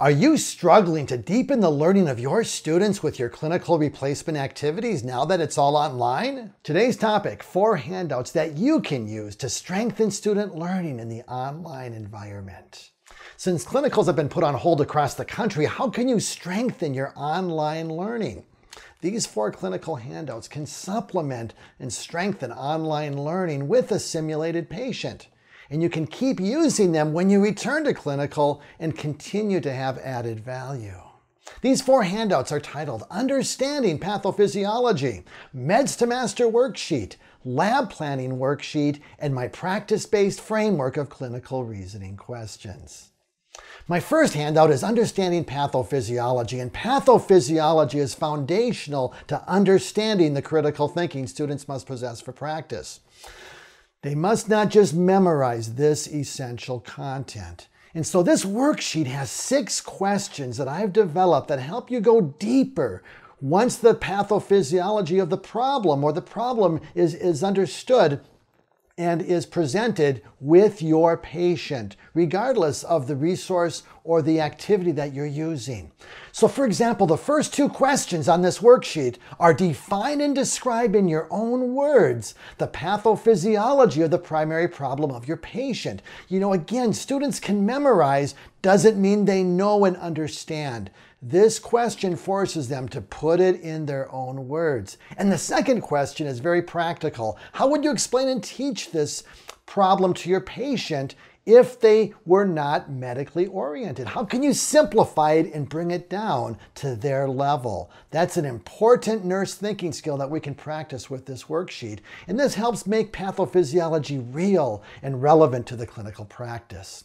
Are you struggling to deepen the learning of your students with your clinical replacement activities now that it's all online? Today's topic, 4 handouts that you can use to strengthen student learning in the online environment. Since clinicals have been put on hold across the country, how can you strengthen your online learning? These 4 clinical handouts can supplement and strengthen online learning with a simulated patient. And you can keep using them when you return to clinical and continue to have added value. These 4 handouts are titled Understanding Pathophysiology, Meds to Master Worksheet, Lab Planning Worksheet, and My Practice-Based Framework of Clinical Reasoning Questions. My first handout is Understanding Pathophysiology, and pathophysiology is foundational to understanding the critical thinking students must possess for practice. They must not just memorize this essential content. And so this worksheet has 6 questions that I've developed that help you go deeper once the pathophysiology of the problem or the problem is understood and is presented with your patient, regardless of the resource or the activity that you're using. So for example, the first 2 questions on this worksheet are define and describe in your own words the pathophysiology of the primary problem of your patient. You know, again, students can memorize, doesn't mean they know and understand. This question forces them to put it in their own words. And the second question is very practical. How would you explain and teach this problem to your patient if they were not medically oriented? How can you simplify it and bring it down to their level? That's an important nurse thinking skill that we can practice with this worksheet. And this helps make pathophysiology real and relevant to the clinical practice.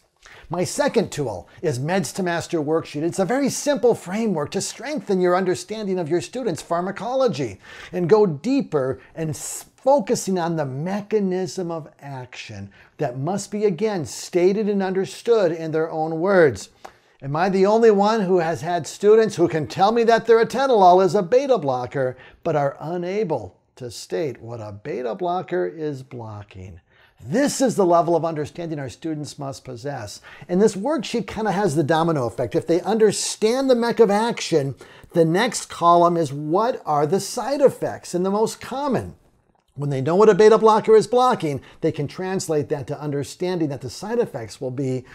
My second tool is Meds to Master Worksheet. It's a very simple framework to strengthen your understanding of your students' pharmacology and go deeper and focusing on the mechanism of action that must be, again, stated and understood in their own words. Am I the only one who has had students who can tell me that their atenolol is a beta blocker but are unable to state what a beta blocker is blocking? This is the level of understanding our students must possess. And this worksheet kind of has the domino effect. If they understand the mech of action, the next column is what are the side effects and the most common. When they know what a beta blocker is blocking, they can translate that to understanding that the side effects will be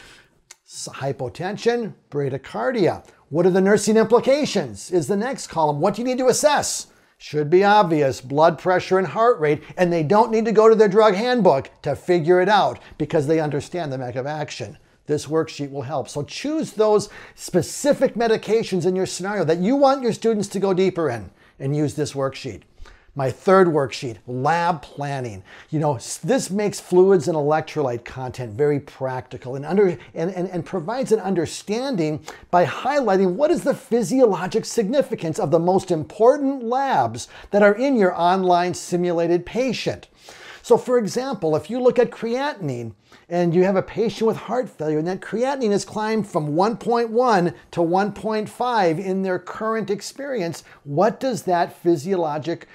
hypotension, bradycardia. What are the nursing implications is the next column. What do you need to assess? Should be obvious, blood pressure and heart rate, and they don't need to go to their drug handbook to figure it out because they understand the mech of action. This worksheet will help. So choose those specific medications in your scenario that you want your students to go deeper in and use this worksheet. My third worksheet, lab planning. You know, this makes fluids and electrolyte content very practical and, provides an understanding by highlighting what is the physiologic significance of the most important labs that are in your online simulated patient. So for example, if you look at creatinine and you have a patient with heart failure and that creatinine has climbed from 1.1 to 1.5 in their current experience, what's the physiologic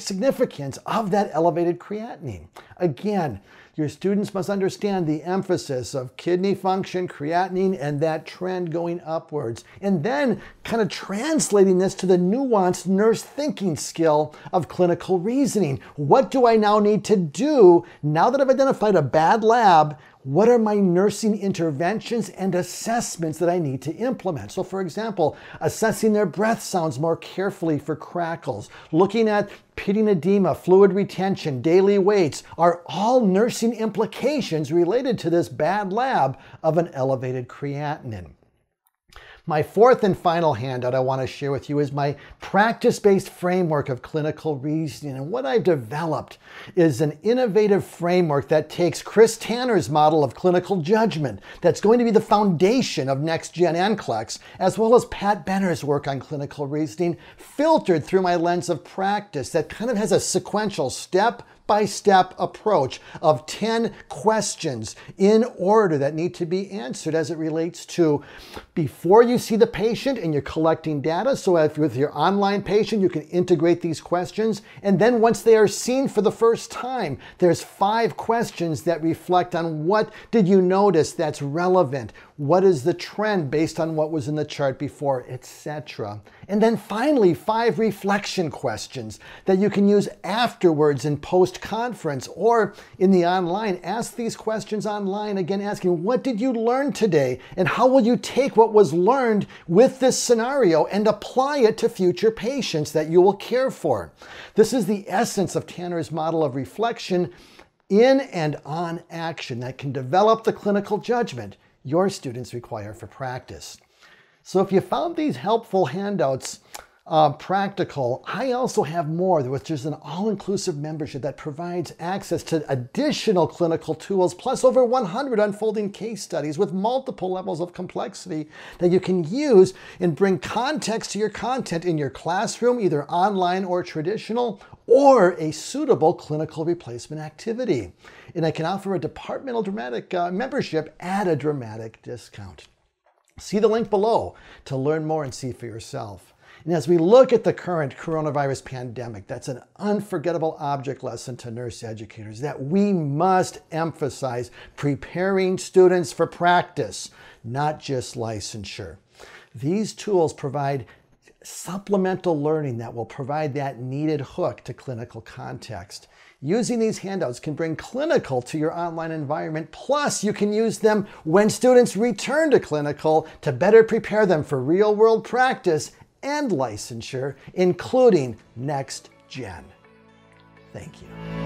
significance of that elevated creatinine? Again, your students must understand the emphasis of kidney function, creatinine, and that trend going upwards. And then kind of translating this to the nuanced nurse thinking skill of clinical reasoning. What do I now need to do now that I've identified a bad lab? What are my nursing interventions and assessments that I need to implement? So for example, assessing their breath sounds more carefully for crackles, looking at pitting edema, fluid retention, daily weights are all nursing implications related to this bad lab of an elevated creatinine. My fourth and final handout I want to share with you is my practice-based framework of clinical reasoning. And what I've developed is an innovative framework that takes Chris Tanner's model of clinical judgment that's going to be the foundation of Next Gen NCLEX, as well as Pat Benner's work on clinical reasoning, filtered through my lens of practice that kind of has a sequential step step-by-step approach of 10 questions in order that need to be answered as it relates to before you see the patient and you're collecting data. So if you're with your online patient, you can integrate these questions. And then once they are seen for the first time, there's 5 questions that reflect on what did you notice that's relevant? What is the trend based on what was in the chart before, etc. And then finally, 5 reflection questions that you can use afterwards in post-conference or in the online. Ask these questions online, again asking, what did you learn today? And how will you take what was learned with this scenario and apply it to future patients that you will care for? This is the essence of Tanner's model of reflection in and on action that can develop the clinical judgment your students require for practice. So if you found these helpful handouts practical, I also have more, which is an all-inclusive membership that provides access to additional clinical tools, plus over 100 unfolding case studies with multiple levels of complexity that you can use and bring context to your content in your classroom, either online or traditional, or a suitable clinical replacement activity. And I can offer a departmental dramatic membership at a dramatic discount. See the link below to learn more and see for yourself. And as we look at the current coronavirus pandemic, that's an unforgettable object lesson to nurse educators that we must emphasize preparing students for practice, not just licensure. These tools provide supplemental learning that will provide that needed hook to clinical context. Using these handouts can bring clinical to your online environment, plus you can use them when students return to clinical to better prepare them for real-world practice and licensure, including Next Gen. Thank you.